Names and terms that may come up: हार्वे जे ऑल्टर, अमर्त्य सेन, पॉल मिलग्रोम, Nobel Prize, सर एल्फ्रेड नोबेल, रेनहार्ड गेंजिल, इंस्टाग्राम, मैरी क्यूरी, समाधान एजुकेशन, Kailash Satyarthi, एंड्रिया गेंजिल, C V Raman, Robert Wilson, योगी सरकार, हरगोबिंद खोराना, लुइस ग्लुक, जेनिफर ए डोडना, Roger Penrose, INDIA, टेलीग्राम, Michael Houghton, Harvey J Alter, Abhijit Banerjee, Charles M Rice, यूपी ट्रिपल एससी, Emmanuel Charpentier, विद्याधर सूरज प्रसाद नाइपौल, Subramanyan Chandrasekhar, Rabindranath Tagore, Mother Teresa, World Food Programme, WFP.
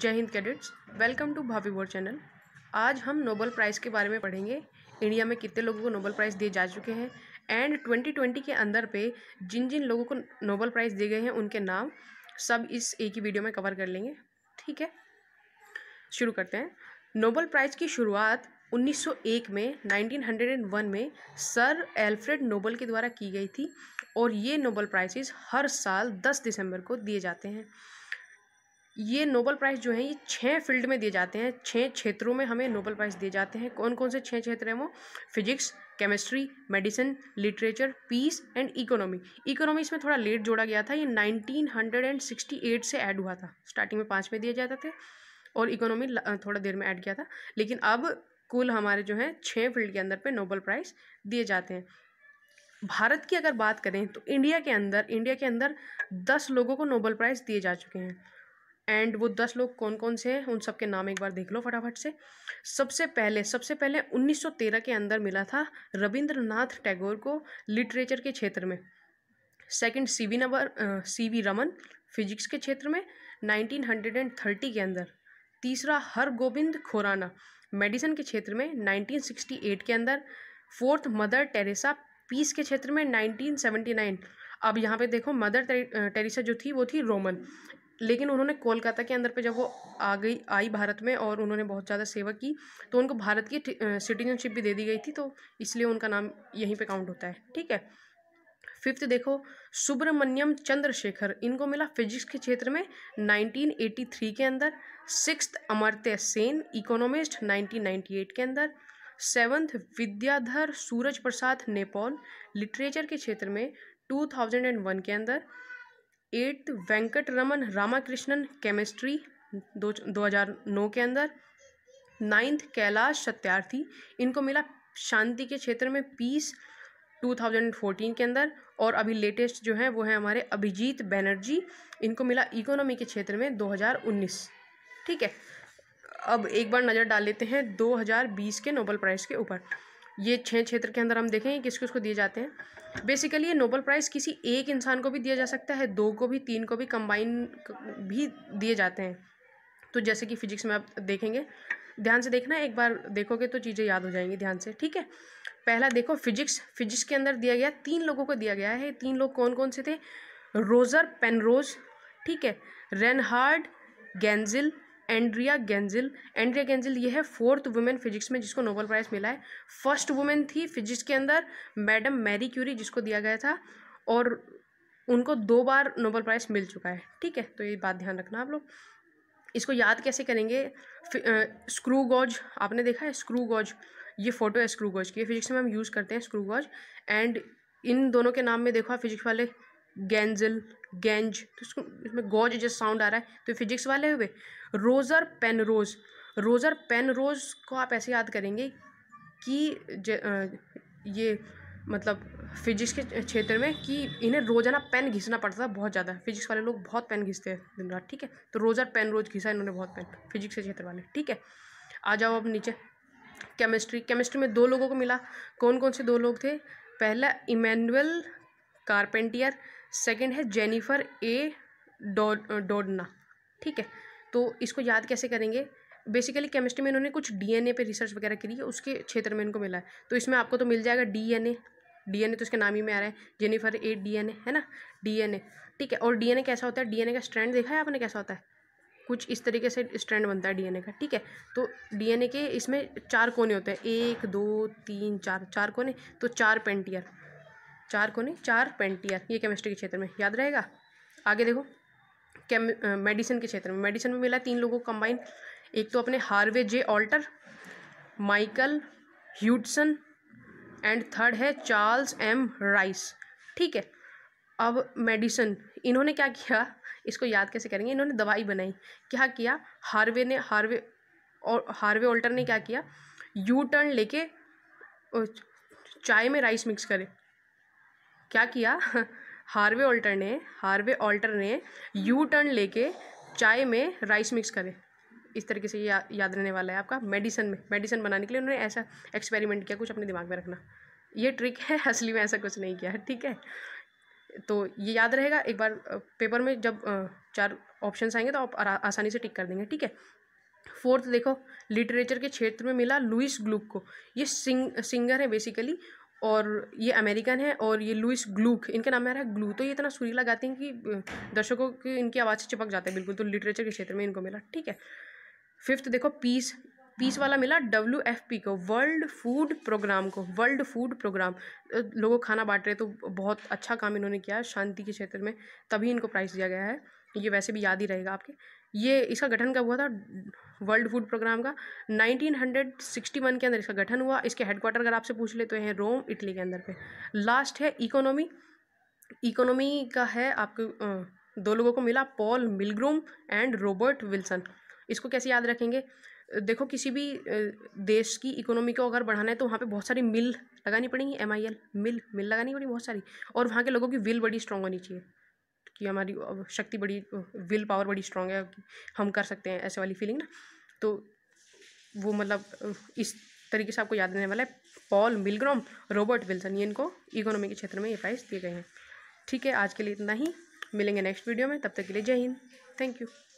जय Hind cadets, welcome to भावी वोर चैनल। आज हम नोबेल प्राइज़ के बारे में पढ़ेंगे। इंडिया में कितने लोगों को नोबेल प्राइज़ दिए जा चुके हैं एंड 2020 के अंदर पे जिन जिन लोगों को नोबेल प्राइज़ दिए गए हैं उनके नाम सब इस एक ही वीडियो में कवर कर लेंगे। ठीक है, शुरू करते हैं। नोबेल प्राइज़ की शुरुआत 1901 में 1901 में सर एल्फ्रेड नोबेल के द्वारा की गई थी और ये नोबेल प्राइज़ हर साल 10 दिसंबर को दिए जाते हैं। ये नोबेल प्राइज़ जो है ये 6 फील्ड में दिए जाते हैं, 6 क्षेत्रों में हमें नोबेल प्राइज़ दिए जाते हैं। कौन कौन से 6 क्षेत्र हैं वो? Physics, chemistry, medicine, literature, peace and economy. Economy इसमें थोड़ा लेट जोड़ा गया था, ये 1968 से ऐड हुआ था। स्टार्टिंग में 5 में दिए जाते थे और इकोनॉमी थोड़ा देर में ऐड किया था, लेकिन अब कुल हमारे जो हैं 6 फील्ड के अंदर पे नोबेल प्राइज़ दिए जाते हैं। भारत की अगर बात करें तो इंडिया के अंदर 10 लोगों को नोबेल प्राइज़ दिए जा चुके हैं एंड वो 10 लोग कौन कौन से हैं उन सब के नाम एक बार देख लो फटाफट से। सबसे पहले 1913 के अंदर मिला था रविंद्रनाथ टैगोर को लिटरेचर के क्षेत्र में। Second C V Raman physics के क्षेत्र में 1930 के अंदर। तीसरा हरगोबिंद खोराना मेडिसिन के क्षेत्र में 1968 के अंदर। फोर्थ मदर टेरेसा पीस के क्षेत्र में 1979। अब यहाँ पे देखो मदर टेरेसा जो थी वो थी रोमन, लेकिन उन्होंने कोलकाता के अंदर पे जब वो आई भारत में और उन्होंने बहुत ज़्यादा सेवा की तो उनको भारत की सिटीजनशिप भी दे दी गई थी, तो इसलिए उनका नाम यहीं पे काउंट होता है। ठीक है, फिफ्थ देखो सुब्रमण्यम चंद्रशेखर, इनको मिला फिजिक्स के क्षेत्र में 1983 के अंदर। सिक्स्थ अमर्त्य सेन इकोनॉमिस्ट 1998 के अंदर। Seventh विद्याधर सूरज प्रसाद नाइपौल literature के क्षेत्र में 2001 के अंदर। एट्थ वेंकट रमन रामाकृष्णन केमिस्ट्री 2009 के अंदर। नाइन्थ कैलाश सत्यार्थी, इनको मिला शांति के क्षेत्र में पीस 2014 के अंदर। और अभी लेटेस्ट जो है वो है हमारे अभिजीत बैनर्जी, इनको मिला इकोनॉमी के क्षेत्र में 2019। ठीक है, अब एक बार नज़र डाल लेते हैं 2020 के नोबेल प्राइज़ के ऊपर। ये 6 क्षेत्र के अंदर हम देखेंगे किसको इसको दिए जाते हैं। बेसिकली ये नोबेल प्राइज़ किसी एक इंसान को भी दिया जा सकता है, 2 को भी, 3 को भी, कंबाइन भी दिए जाते हैं। तो जैसे कि फिजिक्स में आप देखेंगे, ध्यान से देखना, एक बार देखोगे तो चीज़ें याद हो जाएंगी ध्यान से। ठीक है, पहला देखो फिजिक्स के अंदर दिया गया 3 लोगों को दिया गया है। 3 लोग कौन कौन से थे? रोजर पेनरोज, ठीक है, रेनहार्ड गेंजिल, एंड्रिया गेंजिल ये है 4th वुमेन फिजिक्स में जिसको नोबेल प्राइज़ मिला है। फर्स्ट वुमेन थी फिजिक्स के अंदर मैडम मैरी क्यूरी जिसको दिया गया था, और उनको 2 बार नोबेल प्राइज़ मिल चुका है। ठीक है, तो ये बात ध्यान रखना आप लोग। इसको याद कैसे करेंगे? स्क्रू गॉज आपने देखा है, स्क्रू गॉज, ये फोटो है स्क्रू गॉज की, फिजिक्स में हम यूज़ करते हैं स्क्रू गॉज। एंड इन दोनों के नाम में देखो फिजिक्स वाले गेंज, तो इसको इसमें गॉज जैसा साउंड आ रहा है, तो फिजिक्स वाले हुए। रोजर पेनरोज को आप ऐसे याद करेंगे कि ये मतलब फिजिक्स के क्षेत्र में कि इन्हें रोजाना पेन घिसना पड़ता था बहुत ज़्यादा, फिजिक्स वाले लोग बहुत पेन घिसते हैं दिन रात। ठीक है, तो रोजर पेनरोज घिसा इन्होंने बहुत पेन, फिजिक्स के क्षेत्र वाले। ठीक है, आ जाओ अब नीचे केमिस्ट्री में 2 लोगों को मिला। कौन कौन से 2 लोग थे? पहला इमैनुअल कारपेंटियर, सेकंड है जेनिफर ए डोडना। ठीक है, तो इसको याद कैसे करेंगे? बेसिकली केमिस्ट्री में इन्होंने कुछ डीएनए पे रिसर्च वगैरह करी है, उसके क्षेत्र में इनको मिला है। तो इसमें आपको तो मिल जाएगा डीएनए तो इसके नाम ही में आ रहा है, जेनिफर ए डीएनए है ना, डीएनए। ठीक है, और डीएनए कैसा होता है? डीएनए का स्ट्रैंड देखा है आपने कैसा होता है? कुछ इस तरीके से स्ट्रैंड बनता है डीएनए का। ठीक है, तो डीएनए के इसमें 4 कोने होते हैं, 1 2 3 4 कोने, तो चार पेंटियर, ये केमिस्ट्री के क्षेत्र में याद रहेगा। आगे देखो मेडिसिन के क्षेत्र में, मेडिसिन में मिला 3 लोगों को कंबाइन। एक तो अपने हार्वे जे ऑल्टर, Michael Houghton and third है चार्ल्स एम राइस। ठीक है, अब मेडिसिन इन्होंने क्या किया, इसको याद कैसे करेंगे? इन्होंने दवाई बनाई। क्या किया हार्वे ऑल्टर ने क्या किया, यू टर्न लेके चाय में राइस मिक्स करे। क्या किया हार्वे ऑल्टर ने यू टर्न लेके चाय में राइस मिक्स करे। इस तरीके से ये याद रहने वाला है आपका। मेडिसिन बनाने के लिए उन्होंने ऐसा एक्सपेरिमेंट किया, कुछ अपने दिमाग में रखना, ये ट्रिक है, असली में ऐसा कुछ नहीं किया। ठीक है, तो ये याद रहेगा, एक बार पेपर में जब चार ऑप्शंस आएंगे तो आप आसानी से टिक कर देंगे, ठीक है। फोर्थ देखो, लिटरेचर के क्षेत्र में मिला लुइस ग्लुक को। ये सिंगर है बेसिकली और ये अमेरिकन है, और ये लुइस ग्लुक, इनका नाम आ रहा है ग्लू, तो ये इतना सुरीला गाते हैं कि दर्शकों की इनकी आवाज़ से चिपक जाता है बिल्कुल, तो लिटरेचर के क्षेत्र में इनको मिला, ठीक है। फिफ्थ देखो, पीस वाला मिला WFP को, वर्ल्ड फूड प्रोग्राम को। वर्ल्ड फूड प्रोग्राम, लोगों खाना बांट रहे, तो बहुत अच्छा काम इन्होंने किया शांति के क्षेत्र में, तभी इनको प्राइज़ दिया गया है, ये वैसे भी याद ही रहेगा आपके। ये इसका गठन कब हुआ था वर्ल्ड फूड प्रोग्राम का? 1961 के अंदर इसका गठन हुआ। इसके हेडक्वार्टर अगर आपसे पूछ ले तो है रोम, इटली के अंदर पे। लास्ट है इकोनॉमी, इकोनॉमी का है आपके दो लोगों को मिला, पॉल मिलग्रोम and Robert Wilson. इसको कैसे याद रखेंगे? देखो किसी भी देश की इकोनॉमी को अगर बढ़ाना है तो वहाँ पे बहुत सारी मिल लगानी पड़ेंगी, MIL मिल लगानी पड़ेगी बहुत सारी, और वहाँ के लोगों की विल बड़ी स्ट्रांग होनी चाहिए कि हमारी शक्ति बड़ी, विल पावर बड़ी स्ट्रांग है, हम कर सकते हैं, ऐसे वाली फीलिंग ना, तो वो मतलब इस तरीके से आपको याद रहने वाला है। पॉल मिलग्रोम, रॉबर्ट विल्सन, ये इनको इकोनॉमी के क्षेत्र में ये प्राइज़ दिए गए हैं। ठीक है, आज के लिए इतना ही, मिलेंगे नेक्स्ट वीडियो में, तब तक के लिए जय हिंद, थैंक यू।